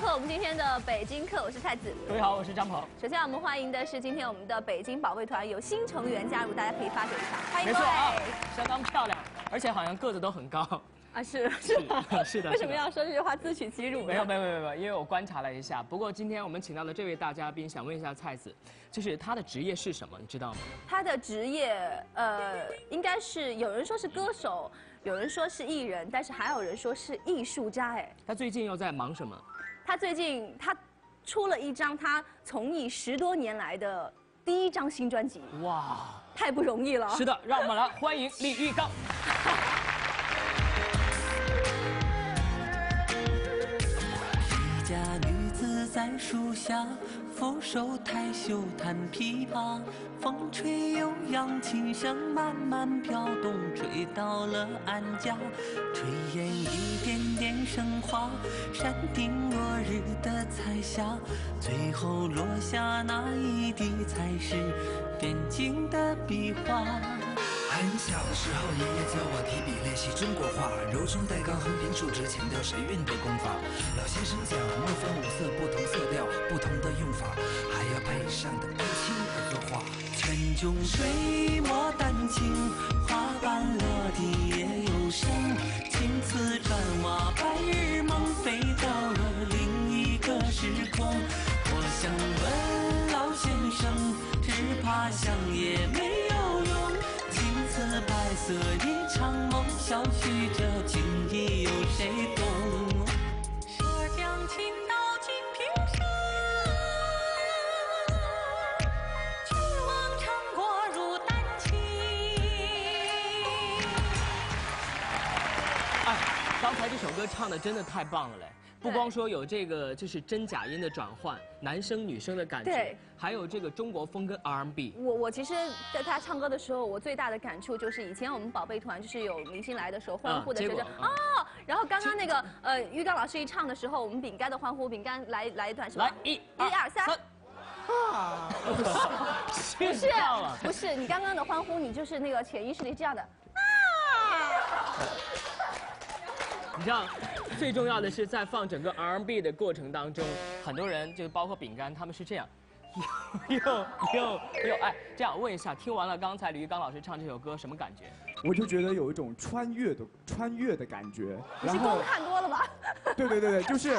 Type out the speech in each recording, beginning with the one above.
做客我们今天的北京客，我是蔡子。各位好，我是张鹏。首先，我们欢迎的是今天我们的北京保卫团有新成员加入，大家可以发表一下。欢迎各位。相当漂亮，而且好像个子都很高。 啊，是的。为什么要说这句话自取其辱？没有，因为我观察了一下。不过今天我们请到的这位大嘉宾，想问一下蔡子，就是他的职业是什么？你知道吗？他的职业，应该是有人说是歌手，有人说是艺人，但是还有人说是艺术家。哎，他最近又在忙什么？他出了一张他从艺10多年来的第一张新专辑。哇，太不容易了。是的，让我们来欢迎李玉刚。在树下，扶手抬袖弹琵琶，风吹悠扬，琴声慢慢飘动，吹到了安家。炊烟一点点升华，山顶落日的彩霞，最后落下那一滴，才是点睛的笔画。 很小的时候，爷爷教我提笔练习中国画，柔中带刚，横平竖直，强调神韵的功法。老先生讲，莫分五色，不同色调，不同的用法，还要配上的高清和作画。泉中水墨丹青，花瓣落地也有声。青丝砖瓦，白日梦，飞到了另一个时空。我想问老先生，只怕想也没有用。 白色一场梦，消去这情意，有谁懂？舍将琴到金平山，去往成果如丹青。哎，刚才这首歌唱的真的太棒了嘞！ 不光说有这个，就是真假音的转换，男生女生的感觉，还有这个中国风跟 R&B。我其实在他唱歌的时候，我最大的感触就是，以前我们宝贝团就是有明星来的时候，欢呼的时候就哦，然后刚刚那个玉刚老师一唱的时候，我们饼干的欢呼，饼干来一段什么？来1、2、3。啊，不是，你刚刚的欢呼，你就是那个潜意识里这样的啊。 你知道，最重要的是在放整个 R&B 的过程当中，很多人就包括饼干，他们是这样，又哎，这样问一下，听完了刚才李玉刚老师唱这首歌，什么感觉？我就觉得有一种穿越的感觉。你是光看多了吧？对，就是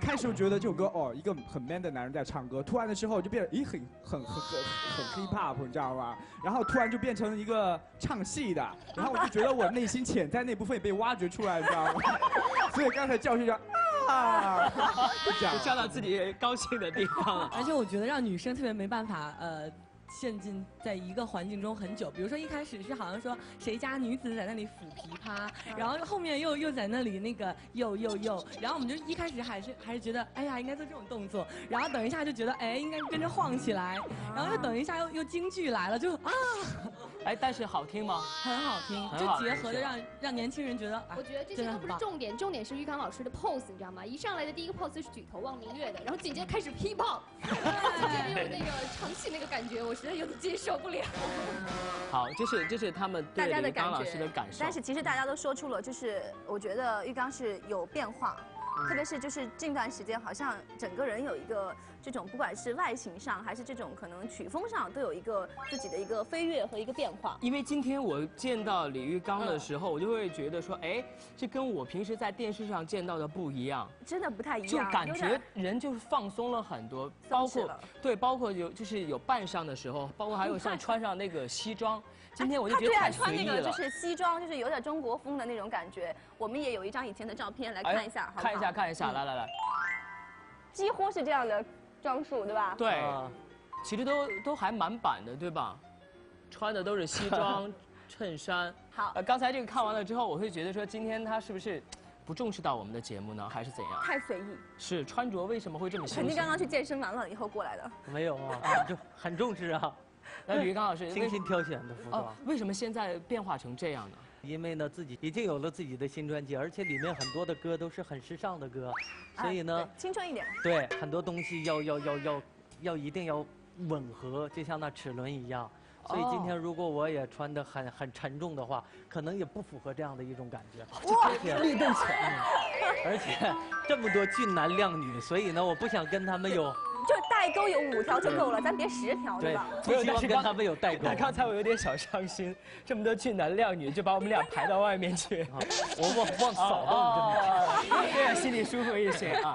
开始我觉得这首歌哦，一个很 man 的男人在唱歌，突然的时候就变成咦很 hip hop， 你知道吗？然后突然就变成一个唱戏的，然后我就觉得我内心潜在那部分也被挖掘出来，你知道吗？所以刚才叫是叫啊，就叫到自己高兴的地方了。而且我觉得让女生特别没办法陷进在一个环境中很久，比如说一开始是好像说谁家女子在那里抚琵琶，然后后面又在那里那个又，然后我们就一开始还是觉得哎呀应该做这种动作，然后等一下就觉得哎应该跟着晃起来，然后又等一下又京剧来了就啊，哎但是好听吗？很好听，就结合的让年轻人觉得，我觉得这些都不是重点，重点是玉刚老师的 pose 你知道吗？一上来的第一个 pose 是举头望明月的，然后紧接着开始劈炮，紧接着有那个唱戏那个感觉我。 我觉得有点接受不了。好，这是他们对玉刚老师的感受。但是其实大家都说出了，就是我觉得玉刚是有变化，特别是就是近段时间，好像整个人有一个这种，不管是外形上还是这种可能曲风上，都有一个自己的一个飞跃和一个变化。因为今天我见到李玉刚的时候，我就会觉得说，哎，这跟我平时在电视上见到的不一样，真的不太一样，就感觉人就是放松了很多，包括有扮上的时候。 时候，包括还有像穿上那个西装，今天我就觉得太随意了。就是西装，就是有点中国风的那种感觉。我们也有一张以前的照片来看一下，好，看一下，来，几乎是这样的装束，对吧？对，其实都还蛮板的，对吧？穿的都是西装、衬衫。好，刚才这个看完了之后，我会觉得说，今天他是不是？ 不重视到我们的节目呢，还是怎样？太随意。是穿着为什么会这么随意？肯定刚刚去健身完了以后过来的。没有啊，就很重视啊。那李玉刚老师精心挑选的服装、哦。为什么现在变化成这样呢？因为呢，自己已经有了自己的新专辑，而且里面很多的歌都是很时尚的歌，所以呢，青春一点。对，很多东西一定要吻合，就像那齿轮一样。 所以今天如果我也穿得很沉重的话，可能也不符合这样的一种感觉。哇，律动起来！而且这么多俊男靓女，所以呢，我不想跟他们有。 就代沟有5条就够了，咱别10条，对吧？不希望跟他们有代沟。但刚才我有点小伤心，这么多俊男靓女就把我们俩排到外面去，我忘扫到你这边，对，心里舒服一些啊。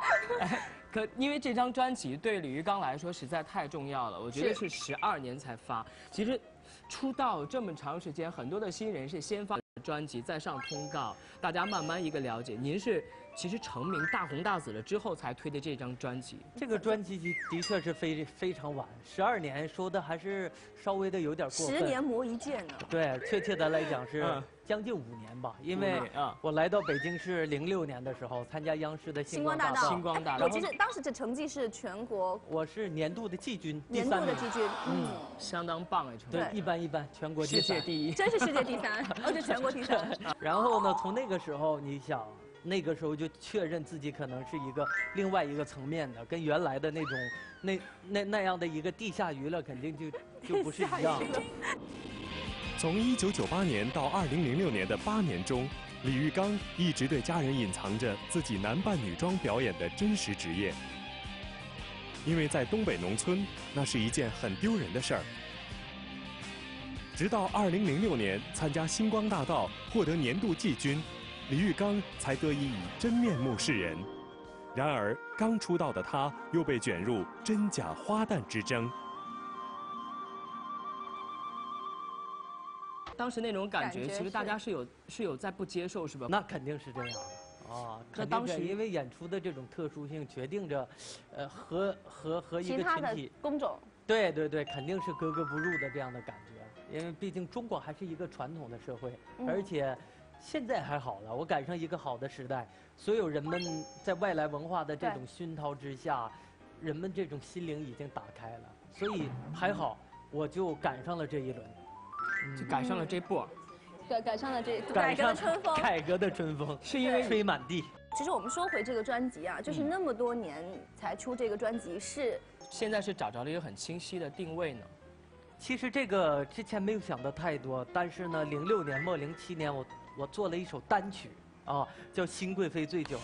可因为这张专辑对李玉刚来说实在太重要了，我觉得是12年才发。其实出道这么长时间，很多的新人是先发专辑，再上通告，大家慢慢一个了解。您是？ 其实成名大红大紫了之后才推的这张专辑，这个专辑的确是非常晚，12年说的还是稍微的有点过分。10年磨一剑呢？对，确切的来讲是将近5年吧，因为我来到北京是06年的时候，参加央视的星光大道。星光大道，我其实当时这成绩是全国，我是年度的季军，年度的季军，嗯，相当棒哎，成绩。对，一般，全国世界第一，真是世界第3，而且全国第3。然后呢，从那个时候你想。 那个时候就确认自己可能是一个另外一个层面的，跟原来的那种那样的一个地下娱乐肯定就不是一样的。从1998年到2006年的8年中，李玉刚一直对家人隐藏着自己男扮女装表演的真实职业，因为在东北农村，那是一件很丢人的事儿。 直到2006年参加星光大道，获得年度季军。 李玉刚才得以以真面目示人，然而刚出道的他又被卷入真假花旦之争。当时那种感觉，其实大家是有在不接受，是吧？那肯定是这样的啊。那当时因为演出的这种特殊性，决定着，和一个群体其他的工种。对，肯定是格格不入的这样的感觉，因为毕竟中国还是一个传统的社会，而且。 现在还好了，我赶上一个好的时代，所有人们在外来文化的这种熏陶之下，人们这种心灵已经打开了，所以还好，我就赶上了这一轮，就赶上了这波，赶上了改革的春风，改革的春风是因为吹满地。其实我们说回这个专辑啊，就是那么多年才出这个专辑是，现在是找着了一个很清晰的定位呢。 其实这个之前没有想的太多，但是呢，06年末07年我做了一首单曲啊，叫《新贵妃醉酒》。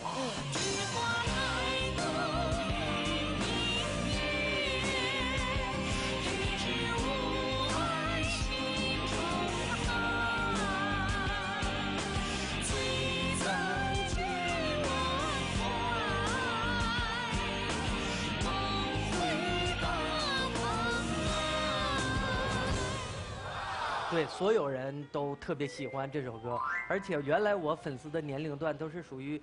对，所有人都特别喜欢这首歌，而且原来我粉丝的年龄段都是属于，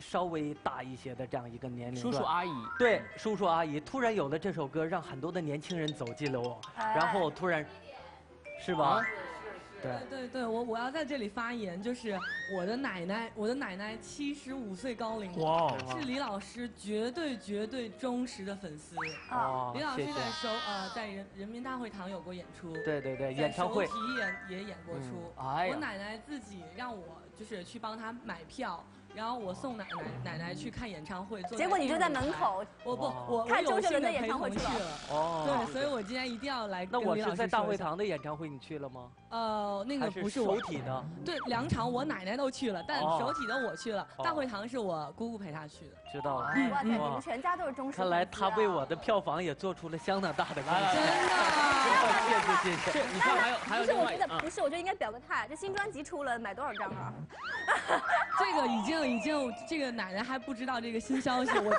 稍微大一些的这样一个年龄段。叔叔阿姨。对，叔叔阿姨。突然有了这首歌，让很多的年轻人走进了我，然后突然，是吧？对，我要在这里发言，就是我的奶奶75岁高龄，哇，是李老师绝对忠实的粉丝。啊，李老师在在人民大会堂有过演出，对，演唱会，在首体也演过出。哎，我奶奶自己让我就是去帮她买票，然后我送奶奶去看演唱会，结果你就在门口，我看周杰伦的演唱会去了。哦，对，所以我今天一定要来。那我是在大会堂的演唱会，你去了吗？那个不是我。首体的。对，2场我奶奶都去了，但首体的我去了。大会堂是我姑姑陪她去的。知道了。哇，你们全家都是忠实。看来她为我的票房也做出了相当大的贡献。真的。谢谢。你看还有另外啊。不是，我觉得应该表个态。这新专辑出了，买多少张啊？这个已经，这个奶奶还不知道这个新消息。我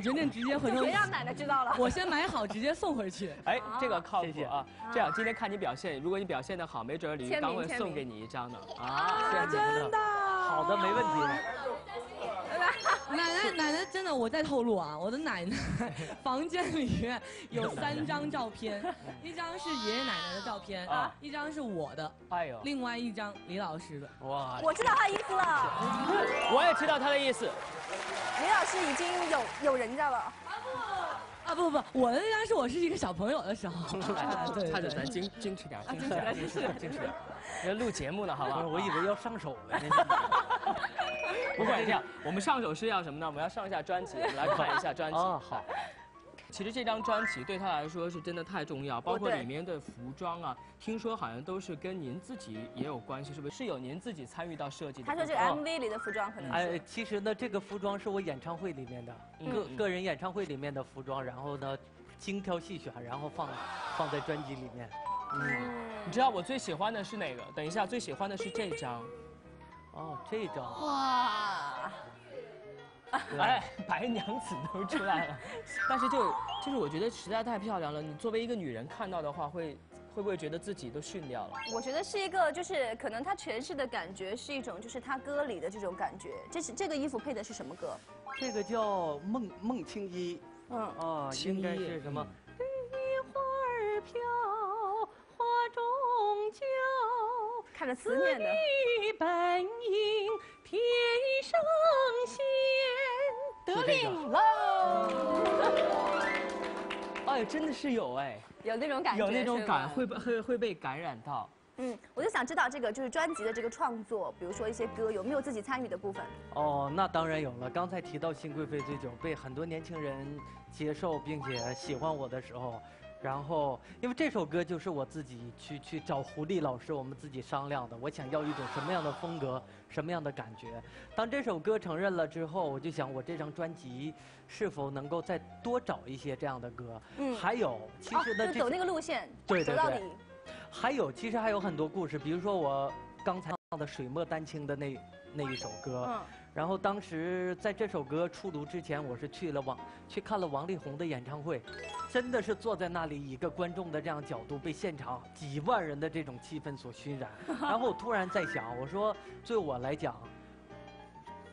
决定直接回头。别让奶奶知道了。我先买好，直接送回去。哎，这个靠谱啊。这样，今天看你表现，如果你表现的。 好，没准李玉刚会送给你一张呢。啊，真的？好的，没问题。奶奶真的，我在透露啊，我的奶奶房间里面有3张照片，一张是爷爷奶奶的照片，一张是我的，哎呦，另外一张李老师的。哇，我知道他意思了。我也知道他的意思。李老师已经有人家了。 不，我的那张是我是一个小朋友的时候，咱矜持点，要录节目呢，好吧？我以为要上手了。不管这样，我们上手是要什么呢？我们要上一下专辑，我们来看一下专辑。啊，好。其实这张专辑对他来说是真的太重要，包括里面的服装啊，听说好像都是跟您自己也有关系，是不是？是有您自己参与到设计的。他说这个 MV 里的服装可能是。其实呢，这个服装是我演唱会里面的个人演唱会里面的服装，然后呢，精挑细选，然后放在专辑里面。你知道我最喜欢的是哪个？等一下，最喜欢的是这张。哦，这张。哇。 哎，白娘子都出来了，但是就是我觉得实在太漂亮了。你作为一个女人看到的话，会不会觉得自己都逊掉了？我觉得是一个，就是可能她诠释的感觉是一种，就是她歌里的这种感觉。这个衣服配的是什么歌？这个叫梦青衣。应该是什么？绿衣花儿飘，花中娇。看着思念的。玉本应天上仙。 得令喽！哎，真的是有哎，有那种感觉，有那种感，会被感染到。我就想知道这个就是专辑的这个创作，比如说一些歌有没有自己参与的部分？哦，那当然有了。刚才提到《新贵妃醉酒》被很多年轻人接受并且喜欢我的时候，然后因为这首歌就是我自己去找狐狸老师，我们自己商量的，我想要一种什么样的风格。 什么样的感觉？当这首歌承认了之后，我就想，我这张专辑是否能够再多找一些这样的歌？还有，其实呢，就走那个路线，走到底。还有，其实还有很多故事，比如说我刚才唱的《水墨丹青》的那一首歌，然后当时在这首歌出炉之前，我是去看了王力宏的演唱会，真的是坐在那里，以一个观众的这样角度，被现场几万人的这种气氛所熏染。然后我突然在想，我说对我来讲，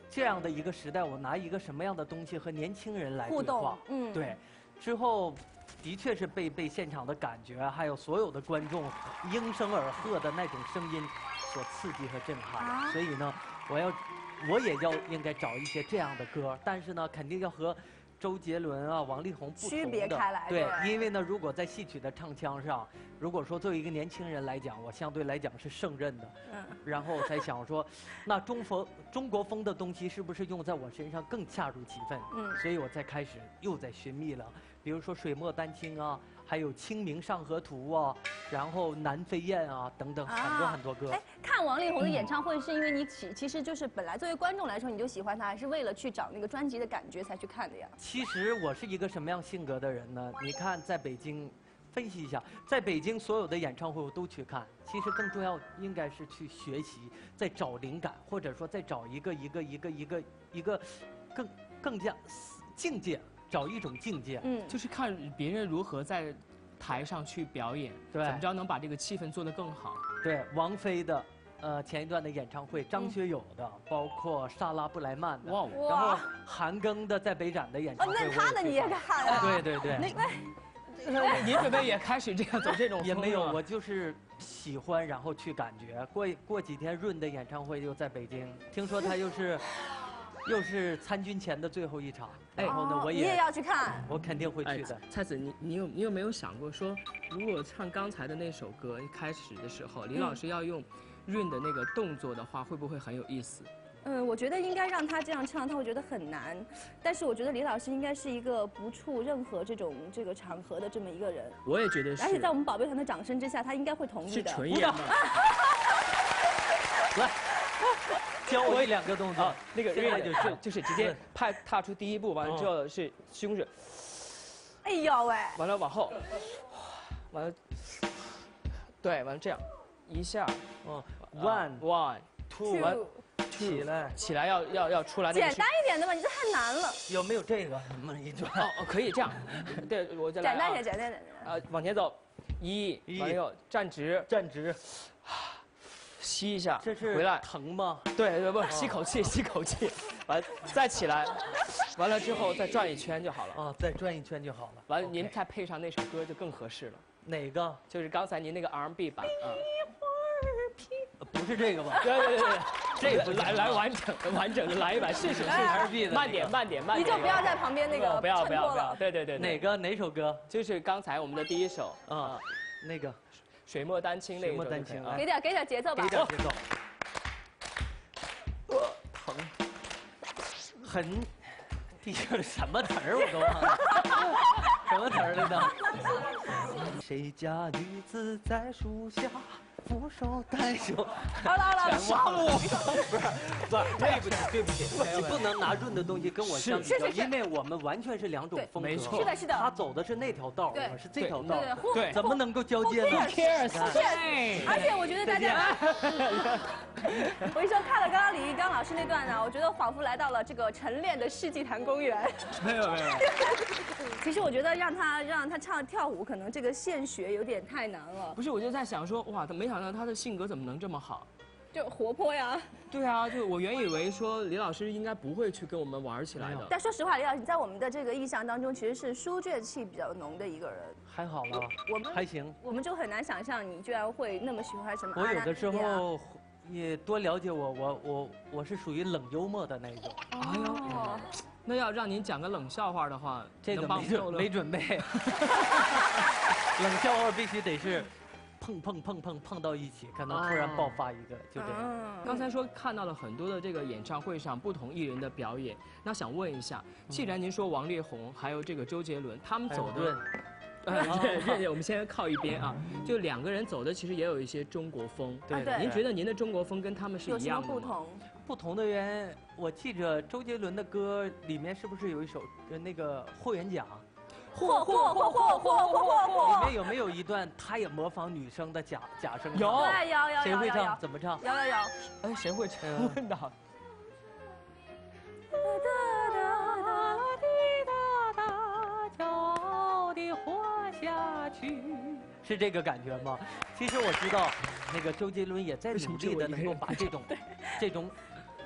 这样的一个时代，我拿一个什么样的东西和年轻人来互动？对，之后。 的确是被现场的感觉，还有所有的观众应声而喝的那种声音所刺激和震撼。所以呢，我也要应该找一些这样的歌，但是呢，肯定要和周杰伦啊、王力宏不同的区别开来。对，因为呢，如果在戏曲的唱腔上，如果说作为一个年轻人来讲，我相对来讲是胜任的。然后我才想说，那中国风的东西是不是用在我身上更恰如其分？所以我才开始又在寻觅了。 比如说《水墨丹青》啊，还有《清明上河图》啊，然后《南飞燕》啊，等等很多很多歌。哎，看王力宏的演唱会是因为你其实就是本来作为观众来说你就喜欢他，还是为了去找那个专辑的感觉才去看的呀？其实我是一个什么样性格的人呢？你看，在北京，分析一下，在北京所有的演唱会我都去看。其实更重要应该是去学习，在找灵感，或者说在找一个更加境界。 找一种境界，就是看别人如何在台上去表演，对，怎么着能把这个气氛做得更好。对，王菲的，前一段的演唱会，张学友的，包括莎拉布莱曼的，然后韩庚的在北展的演唱会，那他的你也看了？对。您准备也开始这样走这种？也没有，我就是喜欢，然后去感觉。过几天润的演唱会又在北京，听说他又是。 又是参军前的最后一场，然后呢，你也要去看，我肯定会去的。蔡子，你有没有想过说，如果唱刚才的那首歌开始的时候，林老师要用润的那个动作的话，会不会很有意思？我觉得应该让他这样唱，他会觉得很难。但是我觉得李老师应该是一个不触任何这个场合的这么一个人。我也觉得是。而且在我们宝贝团的掌声之下，他应该会同意的。是纯爷们。来。 教我两个动作，那个瑞就是直接踏出第一步，完了之后是西公子，哎呦喂，完了往后，完了，对，完了这样，一下，one two， 完起来要出来，简单一点的吧，你这太难了。有没有这个什么一转？哦，可以这样，对我再来。简单点。往前走，完了站直。 吸一下，这是回来疼吗？对，不，吸口气，完再起来，完了之后再转一圈就好了。再转一圈就好了。完了，您再配上那首歌就更合适了。哪个？就是刚才您那个 R&B 版。不是这个吧？对，这个来完整的来一版试试。R&B 的。慢点。你就不要在旁边那个。不要。对。哪个？哪首歌？就是刚才我们的第一首。那个。 水墨丹青那一段，给点节奏吧，给点节奏。疼，很，这是什么词儿我都忘了。什么词儿来的？谁家女子在树下？ 扶手带手，好了好了，杀我！不是，对不起，你不能拿润的东西跟我相比较，因为我们完全是两种风格。没错，是的，是的。他走的是那条道，我是这条道，对，怎么能够交接呢？对，而且我觉得大家，我一说看了刚刚李玉刚老师那段呢，我觉得仿佛来到了这个晨练的世纪坛公园。没有没有。其实我觉得让他唱跳舞，可能这个现学有点太难了。不是，我就在想说，哇，没想到。 他的性格怎么能这么好？就活泼呀！对啊，就我原以为说李老师应该不会去跟我们玩起来的。但说实话，李老师在我们的这个印象当中，其实是书卷气比较浓的一个人。还好啦，我们还行。我们就很难想象你居然会那么喜欢什么。我有的时候也多了解我是属于冷幽默的那一种。哎呦，那要让您讲个冷笑话的话，这个没准备。冷笑话必须得是。 碰到一起，可能突然爆发一个，就这样。刚才说看到了很多的这个演唱会上不同艺人的表演，那想问一下，既然您说王力宏还有这个周杰伦，他们走的，我们先靠一边啊，就两个人走的其实也有一些中国风，对，您觉得您的中国风跟他们是一样的吗？有什么不同？不同的原因，我记着周杰伦的歌里面是不是有一首那个霍元甲？ 嚯！里面有没有一段他也模仿女生的假声？有，有。谁会唱？怎么唱？有。哎，谁会唱？问到。哒哒哒哒滴哒哒，骄傲地活下去，是这个感觉吗？其实我知道，那个周杰伦也在努力的能够把这种。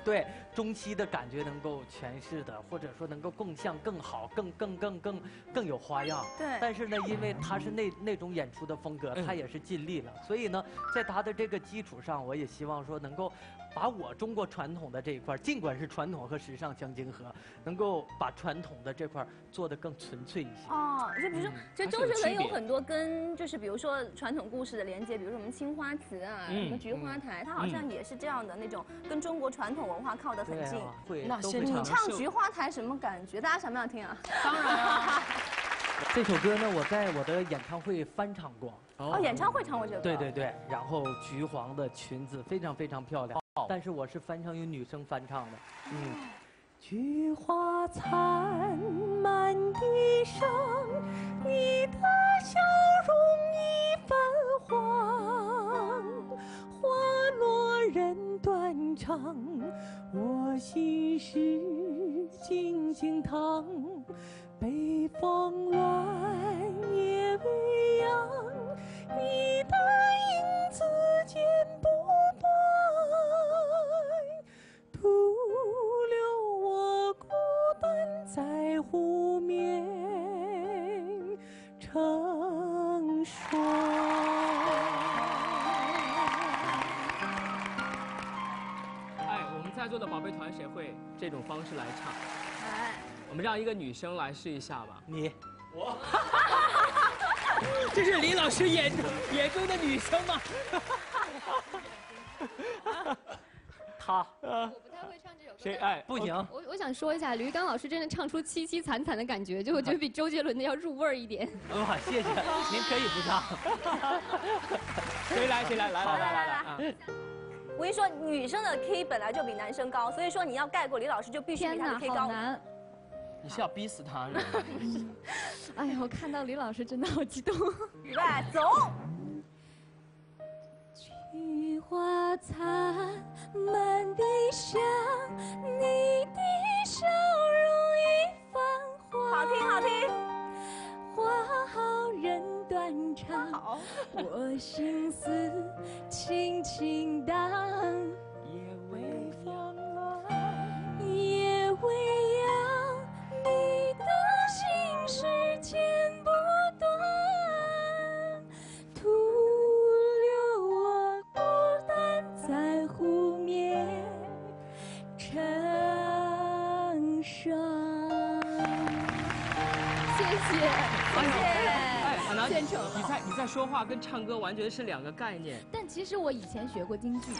对中期的感觉能够诠释的，或者说能够更像、更好、更有花样。对。但是呢，因为他是那种演出的风格，他也是尽力了。所以呢，在他的这个基础上，我也希望说能够把我中国传统的这一块，尽管是传统和时尚相结合，能够把传统的这块做得更纯粹一些。哦，就比如说，就周杰伦有很多跟就是比如说传统故事的连接，比如说什么青花瓷啊，什么菊花台，他好像也是这样的那种跟中国传统。 文化靠得很近，那你唱《菊花台》什么感觉？大家想不想听啊？当然啊！这首歌呢，我在我的演唱会翻唱过。哦，演唱会唱过这首歌。对，然后橘黄的裙子非常漂亮，但是我是翻唱由女生翻唱的。嗯，菊花残满地伤，你的笑容已泛黄，花落人断肠。 我心事静静躺，北风晚夜未央，你的影子剪不断，徒留我孤单在湖面成双。 在座的宝贝团，谁会这种方式来唱？哎，我们让一个女生来试一下吧。你，我，这是李老师眼中的女生吗？她我不太会唱这首歌。谁？哎，不行。我想说一下，李玉刚老师真的唱出凄凄惨惨的感觉，就我觉得比周杰伦的要入味儿一点。哇，谢谢，您可以不唱。谁来？我跟你说，女生的 K 本来就比男生高，所以说你要盖过李老师，就必须比他的 K 高。你是要逼死他？哎呀，我看到李老师真的好激动。预备，走。菊花残满地伤，你的笑容已泛黄。好听，好听。 花好人断肠，我心思轻轻荡，夜未风乱，夜未央，你的心事剪不断，徒留我孤单在湖面成双。谢谢。 哎，很难后你在说话跟唱歌完全是两个概念。但其实我以前学过京剧，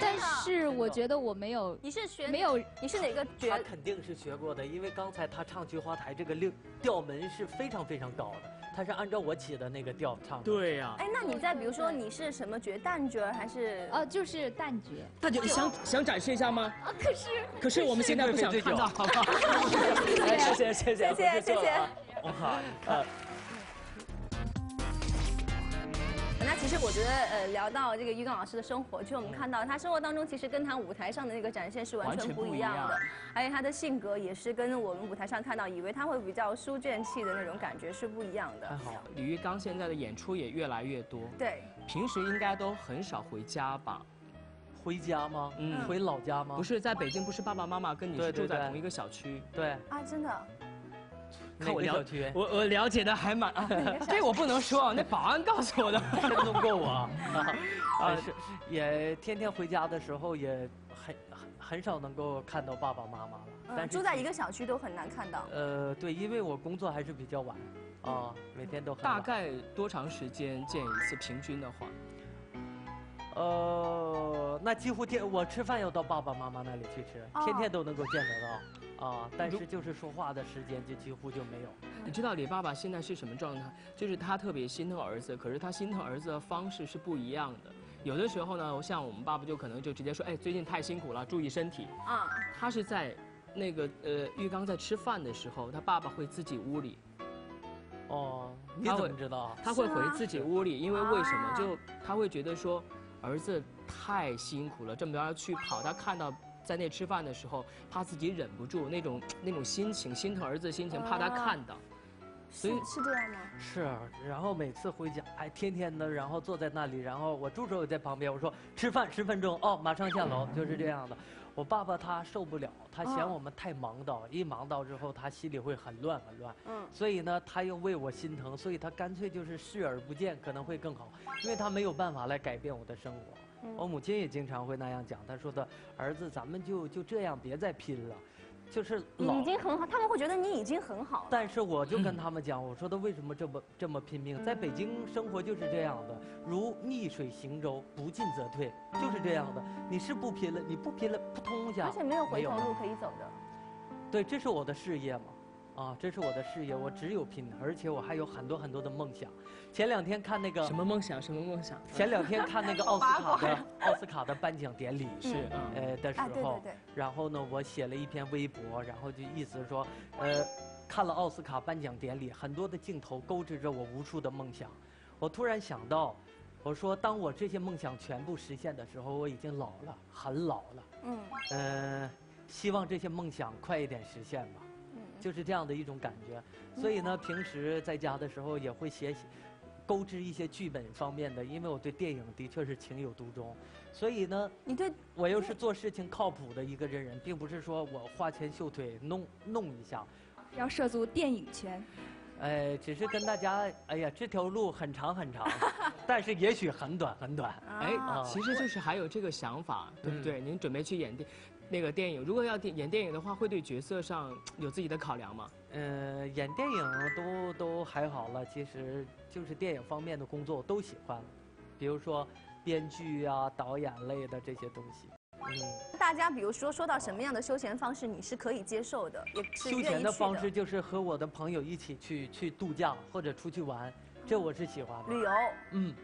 但是我觉得我没有。你是学没有？你是哪个学？他肯定是学过的，因为刚才他唱《菊花台》这个调门是非常非常高的。 他是按照我起的那个调唱的。对呀。哎，那你再比如说，你是什么角？旦角还是？就是旦角。旦角，想展示一下吗？啊，可是我们现在不想看到，好不好？谢谢。哇，那其实我觉得，聊到这个于刚老师的生活，就是我们看到他生活当中，其实跟他舞台上的那个展现是完全不一样的，而且他的性格也是跟我们舞台上看到，以为他会比较书卷气的那种感觉是不一样的。还好，李玉刚现在的演出也越来越多。对，平时应该都很少回家吧。 回家吗？嗯，回老家吗？不是，在北京，不是爸爸妈妈跟你是住在同一个小区。对啊，真的。看我了解，我了解的还蛮……这我不能说，那保安告诉我的，弄过我。啊，是，也天天回家的时候也很少能够看到爸爸妈妈了。但住在一个小区都很难看到。对，因为我工作还是比较晚，啊，每天都很。大概多长时间见一次？平均的话？ 那几乎我吃饭要到爸爸妈妈那里去吃，天天都能够见得到啊。但是就是说话的时间就几乎就没有。你知道李爸爸现在是什么状态？就是他特别心疼儿子，可是他心疼儿子的方式是不一样的。有的时候呢，像我们爸爸就可能就直接说，哎，最近太辛苦了，注意身体啊。他是在那个玉刚在吃饭的时候，他爸爸会自己屋里。 哦，你怎么知道？他会回自己屋里，因为为什么？就他会觉得说。 儿子太辛苦了，这么多人去跑，他看到在那吃饭的时候，怕自己忍不住那种心情，心疼儿子的心情，怕他看到，所以是这样吗？是，然后每次回家，哎，天天的，然后坐在那里，然后我助手也在旁边，我说吃饭10分钟，哦，马上下楼，就是这样的。我爸爸他受不了，他嫌我们太忙叨，一忙叨之后，他心里会很乱，嗯，所以呢，他又为我心疼，所以他干脆就是视而不见，可能会更好，因为他没有办法来改变我的生活。我母亲也经常会那样讲，她说的儿子，咱们就这样，别再拼了。 就是你已经很好，他们会觉得你已经很好。但是我就跟他们讲，我说的为什么这么拼命？在北京生活就是这样的，如逆水行舟，不进则退，就是这样的。你是不拼了，你不拼了，扑通一下，而且没有回头路可以走的。对，这是我的事业嘛，啊，这是我的事业，我只有拼，而且我还有很多的梦想。前两天看那个什么梦想，什么梦想？前两天看那个奥斯卡的颁奖典礼是的时候，然后呢，我写了一篇微博，然后就意思说，看了奥斯卡颁奖典礼，很多的镜头勾织着我无数的梦想。我突然想到，我说当我这些梦想全部实现的时候，我已经老了，很老了。嗯。希望这些梦想快一点实现吧。嗯。就是这样的一种感觉。所以呢，平时在家的时候也会写。 勾织一些剧本方面的，因为我对电影的确是情有独钟，所以呢，你对我又是做事情靠谱的一个人，并不是说我花钱秀腿弄一下，要涉足电影圈。只是跟大家，哎呀，这条路很长很长，但是也许很短。哎，其实就是还有这个想法，对不对？您准备去演电影，如果要演电影的话，会对角色上有自己的考量吗？演电影都还好了，其实就是电影方面的工作我都喜欢，比如说编剧啊、导演类的这些东西。嗯，大家比如说说到什么样的休闲方式你是可以接受的，也是愿意去的。休闲的方式就是和我的朋友一起去度假或者出去玩，这我是喜欢的。旅游。嗯，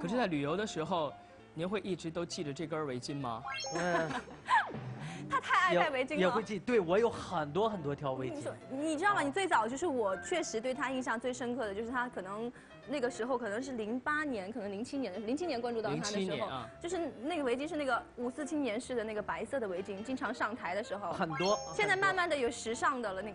可是，在旅游的时候，您会一直都系着这根围巾吗？嗯。他太爱戴围巾了，也会系。对，我有很多条围巾。你知道吗？你最早就是我确实对他印象最深刻的就是他可能那个时候可能是08年，可能07年，07年关注到他的时候，就是那个围巾是那个5四青年式的那个白色的围巾，经常上台的时候很多。现在慢慢的有时尚的了那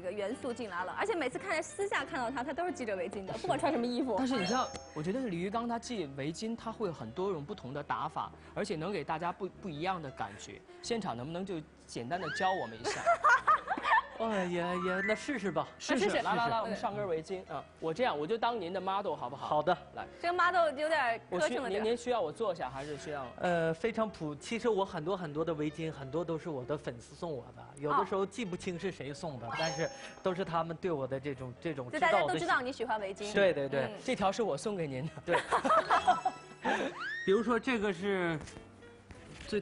个元素进来了，而且每次私下看到他，他都是系着围巾的，不管穿什么衣服。但是你知道，我觉得李玉刚他系围巾，他会有很多种不同的打法，而且能给大家不一样的感觉。现场能不能就简单的教我们一下？也那试试吧，试试，来，我们上根围巾啊！我这样，我就当您的 model 好不好？好的，来。这个 model 有点磕碜了点。您需要我坐下还是需要？非常其实我很多的围巾，很多都是我的粉丝送我的，有的时候记不清是谁送的，但是都是他们对我的这种。就大家都知道你喜欢围巾。对对对，这条是我送给您的。对。比如说这个是。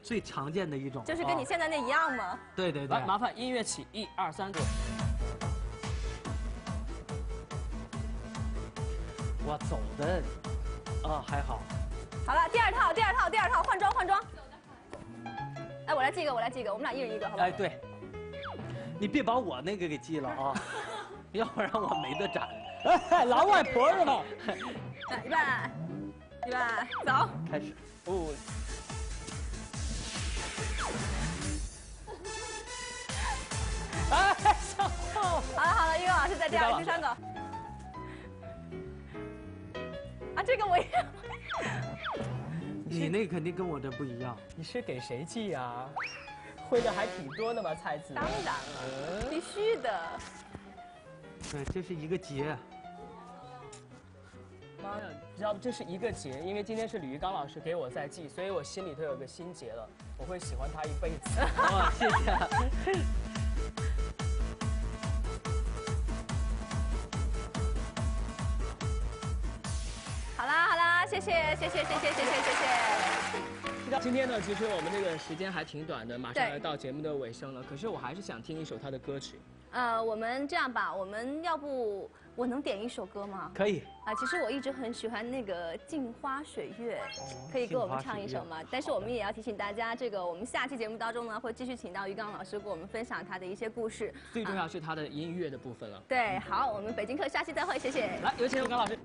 最常见的一种，就是跟你现在那一样吗？对对对。来，麻烦音乐起，1、2、3，走。哇，走的，还好。好了，第二套，换装。哎，我来记一个，我们俩一人一个，好不好？哎，对。你别把我那个给记了啊，要不然我没得展。哎，老外婆是吧？来，预备，走。开始。哦。 哎，笑死我！好了，英勇老师在第二、第三个。啊，这个我也。你那肯定跟我这不一样。你是给谁记呀？会的还挺多的吧，菜籽。当然了，必须的。对，这是一个节。妈呀，知道不？这是一个节，因为今天是李玉刚老师给我在记，所以我心里头有个心结了，我会喜欢他一辈子。哇，谢谢。 好啦，谢谢。今天呢，其实我们这个时间还挺短的，马上要到节目的尾声了。可是我还是想听一首他的歌曲。我们这样吧，我们要不我能点一首歌吗？可以。啊，其实我一直很喜欢那个《镜花水月》，可以给我们唱一首吗？但是我们也要提醒大家，这个我们下期节目当中呢，会继续请到于刚老师给我们分享他的一些故事。最重要是他的音乐的部分了。对，好，我们北京课下期再会，谢谢。来，有请于刚老师。